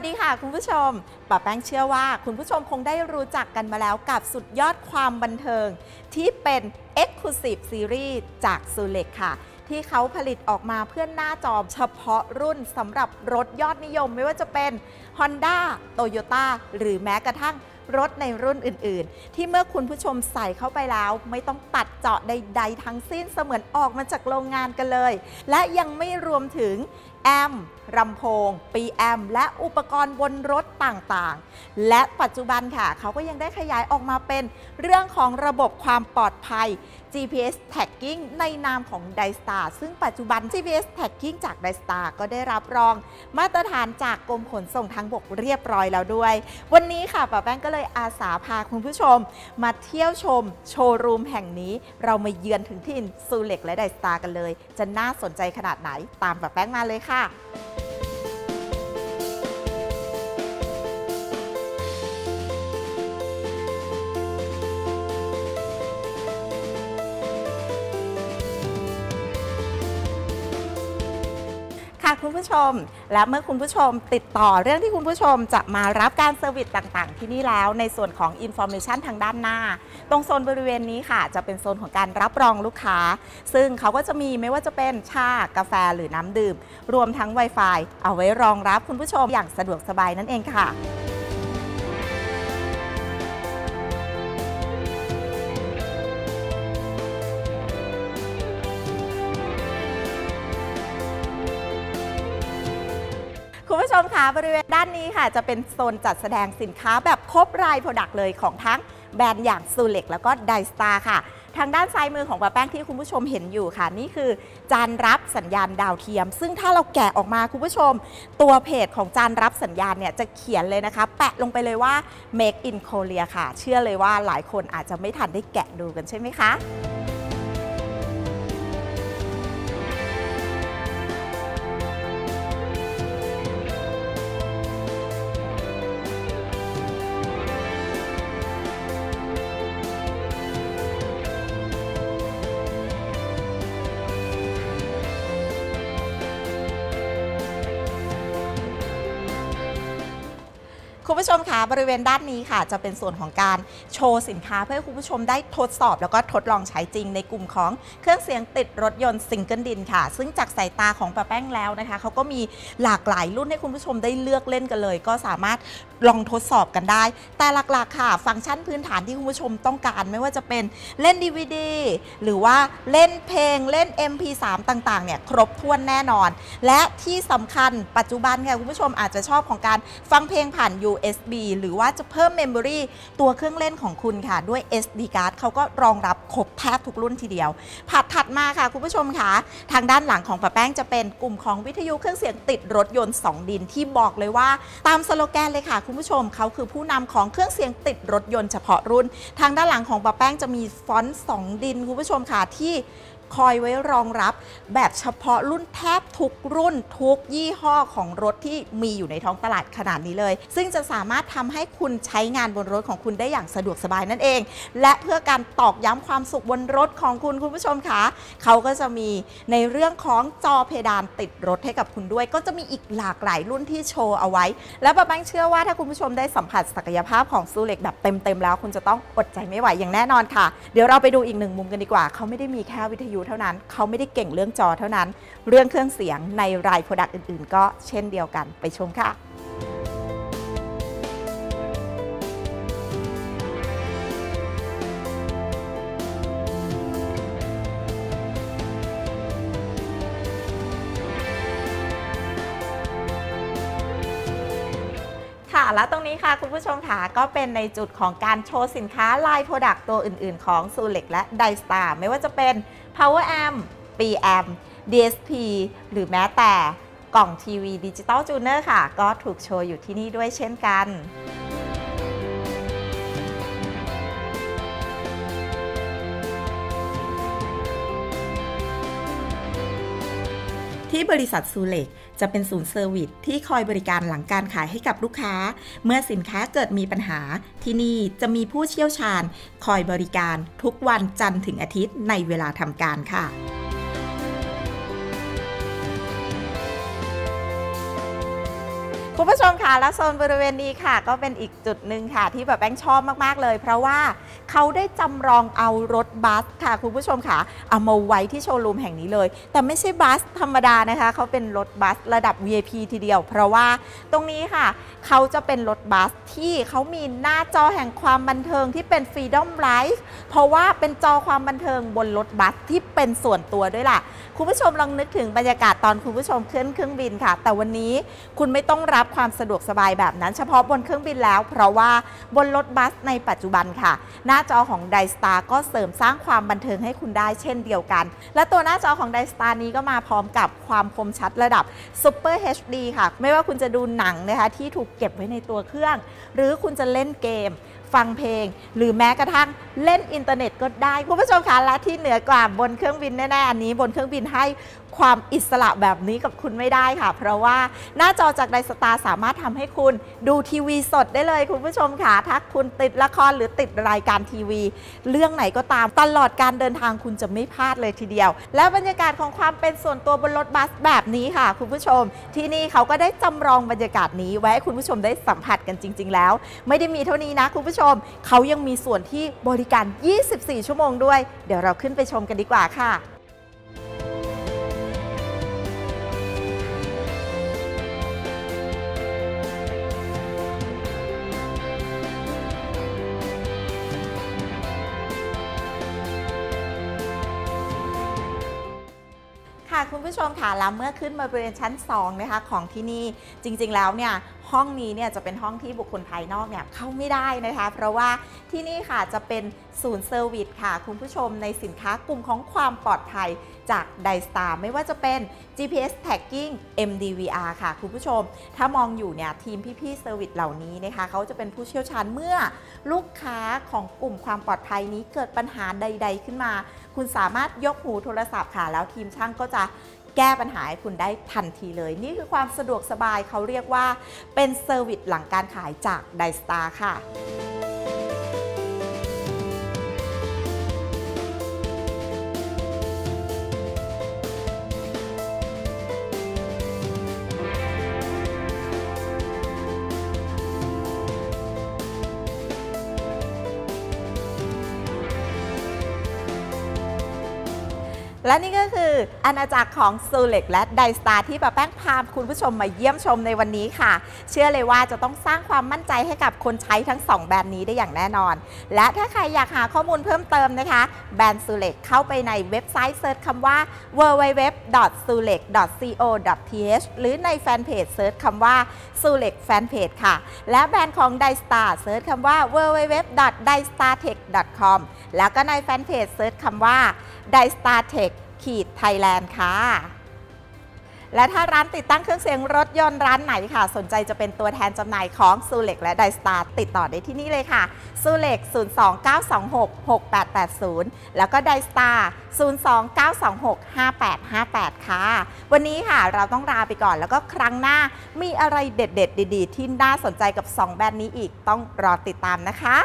วัสดีค่ะคุณผู้ชมป๋าแป้งเชื่อว่าคุณผู้ชมคงได้รู้จักกันมาแล้วกับสุดยอดความบันเทิงที่เป็น Exclusive Series จาก Zulex ค่ะที่เขาผลิตออกมาเพื่อหน้าจอเฉพาะรุ่นสำหรับรถยอดนิยมไม่ว่าจะเป็น Honda Toyota หรือแม้กระทั่งรถในรุ่นอื่นๆที่เมื่อคุณผู้ชมใส่เข้าไปแล้วไม่ต้องตัดเจาะใดๆทั้งสิ้นเสมือนออกมาจากโรงงานกันเลยและยังไม่รวมถึงแอมป์ลำโพงปีแอมป์และอุปกรณ์บนรถต่างๆและปัจจุบันค่ะเขาก็ยังได้ขยายออกมาเป็นเรื่องของระบบความปลอดภัย GPS Tagging ในนามของ DSP ซึ่งปัจจุบัน GPS Tagging จาก DSP ก็ได้รับรองมาตรฐานจากกรมขนส่งทางบกเรียบร้อยแล้วด้วยวันนี้ค่ะป๋าแป้งก็เลยอาสาพาคุณผู้ชมมาเที่ยวชมโชว์รูมแห่งนี้เรามาเยือนถึงถิ่น Zulex และ DSP กันเลยจะน่าสนใจขนาดไหนตามป๋าแป้งมาเลยค่ะคุณผู้ชมและเมื่อคุณผู้ชมติดต่อเรื่องที่คุณผู้ชมจะมารับการเซอร์วิสต่างๆที่นี่แล้วในส่วนของ Information ทางด้านหน้าตรงโซนบริเวณนี้ค่ะจะเป็นโซนของการรับรองลูกค้าซึ่งเขาก็จะมีไม่ว่าจะเป็นชากาแฟหรือน้ำดื่มรวมทั้ง Wi-Fi เอาไว้รองรับคุณผู้ชมอย่างสะดวกสบายนั่นเองค่ะคุณผู้ชมคะบริเวณด้านนี้ค่ะจะเป็นโซนจัดแสดงสินค้าแบบครบราย Product เลยของทั้งแบรนด์อย่าง Zulex แล้วก็ DSP ค่ะทางด้านซ้ายมือของป๋าแป้งที่คุณผู้ชมเห็นอยู่ค่ะนี่คือจานรับสัญญาณดาวเทียมซึ่งถ้าเราแกะออกมาคุณผู้ชมตัวเพจของจานรับสัญญาณเนี่ยจะเขียนเลยนะคะแปะลงไปเลยว่า Make in Korea ค่ะเชื่อเลยว่าหลายคนอาจจะไม่ทันได้แกะดูกันใช่ไหมคะคุณผู้ชมคะบริเวณด้านนี้ค่ะจะเป็นส่วนของการโชว์สินค้าเพื่อคุณผู้ชมได้ทดสอบแล้วก็ทดลองใช้จริงในกลุ่มของเครื่องเสียงติดรถยนต์ซิงเกิลดินค่ะซึ่งจากสายตาของป๋าแป้งแล้วนะคะเขาก็มีหลากหลายรุ่นให้คุณผู้ชมได้เลือกเล่นกันเลยก็สามารถลองทดสอบกันได้แต่หลักๆค่ะฟังก์ชันพื้นฐานที่คุณผู้ชมต้องการไม่ว่าจะเป็นเล่น DVD หรือว่าเล่นเพลงเล่น MP3 ต่างๆเนี่ยครบถ้วนแน่นอนและที่สำคัญปัจจุบันค่ะคุณผู้ชมอาจจะชอบของการฟังเพลงผ่านUSB หรือว่าจะเพิ่ม Memory ตัวเครื่องเล่นของคุณค่ะด้วย SD card เขาก็รองรับครบแทบทุกรุ่นทีเดียวถัดมาค่ะคุณผู้ชมค่ะทางด้านหลังของป๋าแป้งจะเป็นกลุ่มของวิทยุเครื่องเสียงติดรถยนต์2ดินที่บอกเลยว่าตามสโลแกนเลยค่ะคุณผู้ชมเขาคือผู้นำของเครื่องเสียงติดรถยนต์เฉพาะรุ่นทางด้านหลังของป๋าแป้งจะมีฟอนต์2ดินคุณผู้ชมค่ะที่คอยไว้รองรับแบบเฉพาะรุ่นแทบทุกรุ่นทุกยี่ห้อของรถที่มีอยู่ในท้องตลาดขนาดนี้เลยซึ่งจะสามารถทำให้คุณใช้งานบนรถของคุณได้อย่างสะดวกสบายนั่นเองและเพื่อการตอกย้ำความสุขบนรถของคุณผู้ชมคะเขาก็จะมีในเรื่องของจอเพดานติดรถให้กับคุณด้วยก็จะมีอีกหลากหลายรุ่นที่โชว์เอาไว้และป๋าแป้งเชื่อว่าถ้าคุณผู้ชมได้สัมผัสศักยภาพของ Zulex แบบเต็มแล้วคุณจะต้องอดใจไม่ไหวอย่างแน่นอนค่ะเดี๋ยวเราไปดูอีกหนึ่งมุมกันดีกว่าเขาไม่ได้มีแค่วิทยุเท่านั้นเขาไม่ได้เก่งเรื่องจอเท่านั้นเรื่องเครื่องเสียงในราย Product อื่นๆก็เช่นเดียวกันไปชมค่ะและตรงนี้ค่ะคุณผู้ชมค่ะก็เป็นในจุดของการโชว์สินค้าลาย Product ตัวอื่นๆของ Zulex และ DSP ไม่ว่าจะเป็น Power Amp, PM, DSP หรือแม้แต่กล่องทีวีดิจิตอลจูเนอร์ค่ะก็ถูกโชว์อยู่ที่นี่ด้วยเช่นกันที่บริษัท Zulex จะเป็นศูนย์เซอร์วิสที่คอยบริการหลังการขายให้กับลูกค้าเมื่อสินค้าเกิดมีปัญหาที่นี่จะมีผู้เชี่ยวชาญคอยบริการทุกวันจันทร์ถึงอาทิตย์ในเวลาทำการค่ะคุณผู้ชมคะ ค่ะและโซนบริเวณนี้ค่ะก็เป็นอีกจุดหนึ่งค่ะที่แบบแบงค์ชอบมากๆเลยเพราะว่าเขาได้จำลองเอารถบัสค่ะคุณผู้ชมค่ะเอามาไว้ที่โชว์รูมแห่งนี้เลยแต่ไม่ใช่บัสธรรมดานะคะเขาเป็นรถบัสระดับ VIP ทีเดียวเพราะว่าตรงนี้ค่ะเขาจะเป็นรถบัสที่เขามีหน้าจอแห่งความบันเทิงที่เป็น Freedom Life เพราะว่าเป็นจอความบันเทิงบนรถบัสที่เป็นส่วนตัวด้วยล่ะคุณผู้ชมลองนึกถึงบรรยากาศตอนคุณผู้ชมขึ้นเครื่องบินค่ะแต่วันนี้คุณไม่ต้องรับความสะดวกสบายแบบนั้นเฉพาะบนเครื่องบินแล้วเพราะว่าบนรถบัสในปัจจุบันค่ะหน้าจอของ Daystar ก็เสริมสร้างความบันเทิงให้คุณได้เช่นเดียวกันและตัวหน้าจอของ Daystar นี้ก็มาพร้อมกับความคมชัดระดับ Super HD ค่ะไม่ว่าคุณจะดูหนังนะคะที่ถูกเก็บไว้ในตัวเครื่องหรือคุณจะเล่นเกมฟังเพลงหรือแม้กระทั่งเล่นอินเทอร์เน็ตก็ได้คุณผู้ชมคะและที่เหนือกว่าบนเครื่องบินแน่ๆอันนี้บนเครื่องบินให้ความอิสระแบบนี้กับคุณไม่ได้ค่ะเพราะว่าหน้าจอจากไดสตาร์สามารถทำให้คุณดูทีวีสดได้เลยคุณผู้ชมค่ะถ้าคุณติดละครหรือติดรายการทีวีเรื่องไหนก็ตามตลอดการเดินทางคุณจะไม่พลาดเลยทีเดียวและบรรยากาศของความเป็นส่วนตัวบนรถบัสแบบนี้ค่ะคุณผู้ชมที่นี่เขาก็ได้จำลองบรรยากาศนี้ไว้ให้คุณผู้ชมได้สัมผัสกันจริงๆแล้วไม่ได้มีเท่านี้นะคุณผู้ชมเขายังมีส่วนที่บริการ 24 ชั่วโมงด้วยเดี๋ยวเราขึ้นไปชมกันดีกว่าค่ะคุณผู้ชมค่ะแล้วเมื่อขึ้นมาบริเวณชั้น2นะคะของที่นี่จริงๆแล้วเนี่ยห้องนี้เนี่ยจะเป็นห้องที่บุคคลภายนอกเนี่ยเข้าไม่ได้นะคะเพราะว่าที่นี่ค่ะจะเป็นศูนย์เซอร์วิสค่ะคุณผู้ชมในสินค้ากลุ่มของความปลอดภัยจาก Daystar ไม่ว่าจะเป็น GPS Tagging MDVR ค่ะคุณผู้ชมถ้ามองอยู่เนี่ยทีมพี่ๆเซอร์วิสเหล่านี้นะคะเขาจะเป็นผู้เชี่ยวชาญเมื่อลูกค้าของกลุ่มความปลอดภัยนี้เกิดปัญหาใดๆขึ้นมาคุณสามารถยกหูโทรศัพท์ค่ะแล้วทีมช่างก็จะแก้ปัญหาให้คุณได้ทันทีเลยนี่คือความสะดวกสบายเขาเรียกว่าเป็นเซอร์วิสหลังการขายจาก Daystar ค่ะและนี่ก็คืออาณาจักรของ Zulex และ Daystar ที่ป้าแป้งพาคุณผู้ชมมาเยี่ยมชมในวันนี้ค่ะเชื่อเลยว่าจะต้องสร้างความมั่นใจให้กับคนใช้ทั้ง2แบรนด์นี้ได้อย่างแน่นอนและถ้าใครอยากหาข้อมูลเพิ่มเติมนะคะแบรนด์ Zulex เข้าไปในเว็บไซต์เซิร์ชคำว่า www.zulex.co.th หรือในแฟนเพจเซิร์ชคำว่า Zulex Fanpage ค่ะและแบรนด์ของ Daystar เซิร์ชคำว่า www.daystartech.com แล้วก็ในแฟนเพจเซิร์ชคำว่า Daystar Techไทยแลนด์ค่ะและถ้าร้านติดตั้งเครื่องเสียงรถยนต์ร้านไหนค่ะสนใจจะเป็นตัวแทนจำหน่ายของ Zulex และ Daystar ติดต่อได้ที่นี่เลยค่ะ Zulex 029266880 แล้วก็ Daystar 029265858 ค่ะวันนี้ค่ะเราต้องลาไปก่อนแล้วก็ครั้งหน้ามีอะไรเด็ดๆดีๆที่น่าสนใจกับ2แบรนด์นี้อีกต้องรอติดตามนะคะ